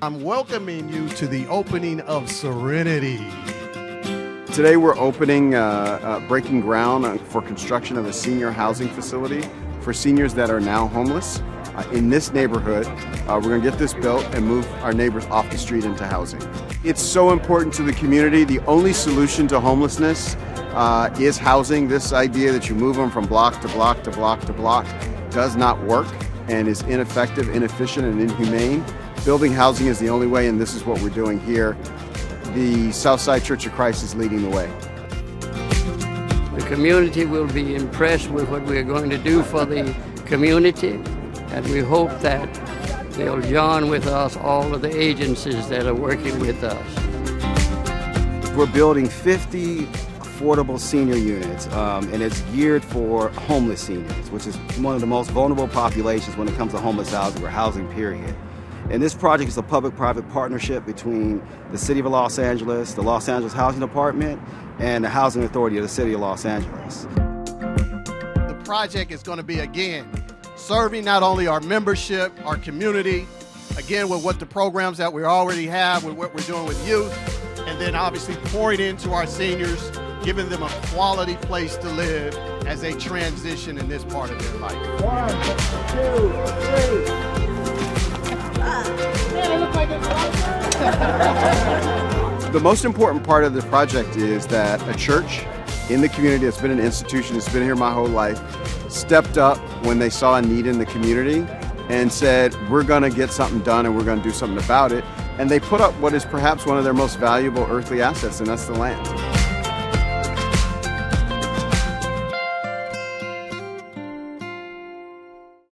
I'm welcoming you to the opening of Serenity. Today we're opening, breaking ground for construction of a senior housing facility for seniors that are now homeless in this neighborhood. We're going to get this built and move our neighbors off the street into housing. It's so important to the community. The only solution to homelessness is housing. This idea that you move them from block to block to block to block does not work and is ineffective, inefficient, and inhumane. Building housing is the only way, and this is what we're doing here. The Southside Church of Christ is leading the way. The community will be impressed with what we're going to do for the community, and we hope that they'll join with us, all of the agencies that are working with us. We're building 50 affordable senior units, and it's geared for homeless seniors, which is one of the most vulnerable populations when it comes to homeless housing or housing period. And this project is a public-private partnership between the City of Los Angeles, the Los Angeles Housing Department, and the Housing Authority of the City of Los Angeles. The project is going to be, again, serving not only our membership, our community, again, with what the programs that we already have, with what we're doing with youth, and then obviously pouring into our seniors, giving them a quality place to live as they transition in this part of their life. 1, 2, 3. The most important part of the project is that a church in the community that's been an institution, that's been here my whole life, stepped up when they saw a need in the community and said, we're going to get something done and we're going to do something about it. And they put up what is perhaps one of their most valuable earthly assets, and that's the land.